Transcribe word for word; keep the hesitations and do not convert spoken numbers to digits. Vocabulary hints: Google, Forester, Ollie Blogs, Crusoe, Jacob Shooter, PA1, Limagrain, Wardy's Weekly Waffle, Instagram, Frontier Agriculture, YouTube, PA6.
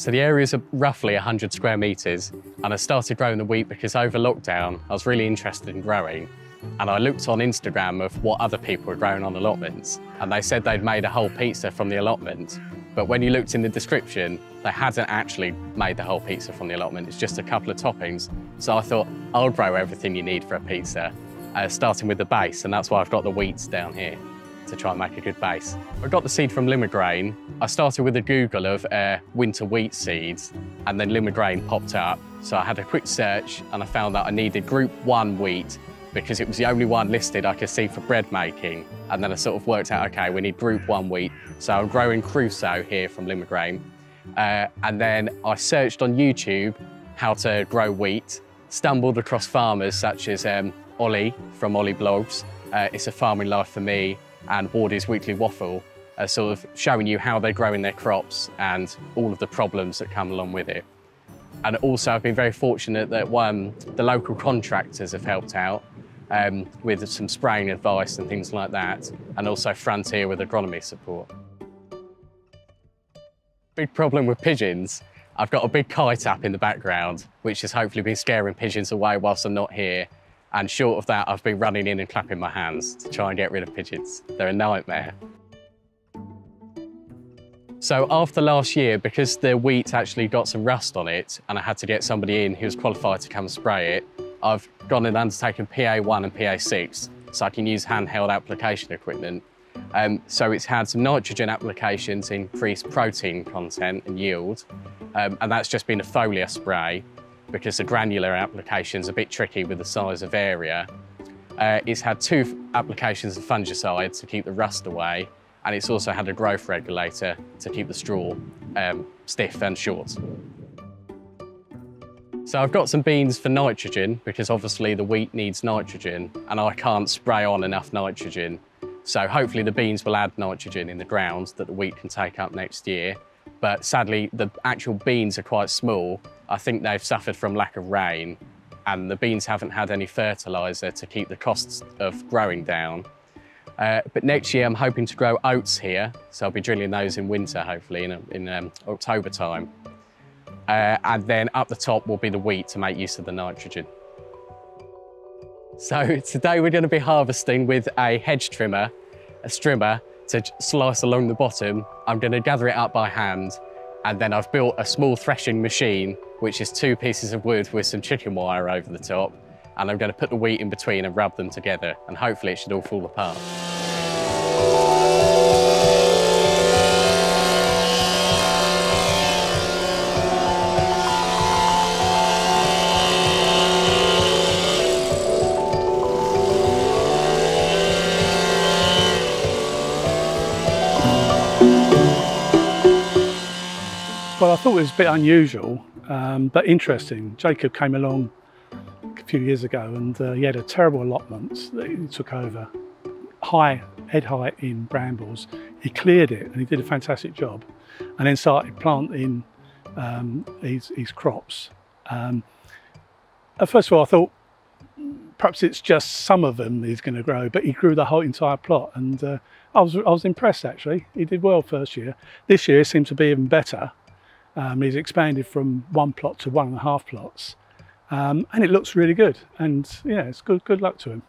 So the areas are roughly one hundred square metres, and I started growing the wheat because over lockdown, I was really interested in growing. And I looked on Instagram of what other people were growing on allotments, and they said they'd made a whole pizza from the allotment. But when you looked in the description, they hadn't actually made the whole pizza from the allotment. It's just a couple of toppings. So I thought, I'll grow everything you need for a pizza, uh, starting with the base, and that's why I've got the wheats down here to try and make a good base. I got the seed from Limagrain. I started with a Google of uh, winter wheat seeds, and then Limagrain popped up. So I had a quick search, and I found that I needed group one wheat because it was the only one listed I could see for bread making. And then I sort of worked out, okay, we need group one wheat. So I'm growing Crusoe here from Limagrain. Uh, and then I searched on YouTube how to grow wheat, stumbled across farmers such as um, Ollie from Ollie Blogs, uh, It's a Farming Life for Me, and Wardy's Weekly Waffle, uh, sort of showing you how they're growing their crops and all of the problems that come along with it. And also I've been very fortunate that um, the local contractors have helped out um, with some spraying advice and things like that, and also Frontier with agronomy support. Big problem with pigeons. I've got a big kite up in the background, which has hopefully been scaring pigeons away whilst I'm not here. And short of that, I've been running in and clapping my hands to try and get rid of pigeons. They're a nightmare. So after last year, because the wheat actually got some rust on it and I had to get somebody in who was qualified to come spray it, I've gone and undertaken P A one and P A six, so I can use handheld application equipment. Um, so it's had some nitrogen application to increase protein content and yield, um, and that's just been a foliar spray because the granular application's a bit tricky with the size of area. Uh, it's had two applications of fungicide to keep the rust away, and it's also had a growth regulator to keep the straw um, stiff and short. So I've got some beans for nitrogen because obviously the wheat needs nitrogen and I can't spray on enough nitrogen. So hopefully the beans will add nitrogen in the ground that the wheat can take up next year. But sadly, the actual beans are quite small. I think they've suffered from lack of rain and the beans haven't had any fertiliser to keep the costs of growing down. Uh, but next year I'm hoping to grow oats here, so I'll be drilling those in winter, hopefully, in, in um, October time. Uh, and then up the top will be the wheat to make use of the nitrogen. So today we're going to be harvesting with a hedge trimmer, a strimmer, to slice along the bottom. I'm going to gather it up by hand, and then I've built a small threshing machine, which is two pieces of wood with some chicken wire over the top. And I'm going to put the wheat in between and rub them together, and hopefully it should all fall apart. Well, I thought it was a bit unusual, um, but interesting. Jacob came along a few years ago and uh, he had a terrible allotment that he took over, high, head height in brambles. He cleared it and he did a fantastic job, and then started planting um, his, his crops. Um, first of all, I thought perhaps it's just some of them he's going to grow, but he grew the whole entire plot, and uh, I, was, I was impressed actually. He did well first year. This year seems to be even better. Um, he's expanded from one plot to one and a half plots. Um, and it looks really good, and yeah, it's good, good luck to him.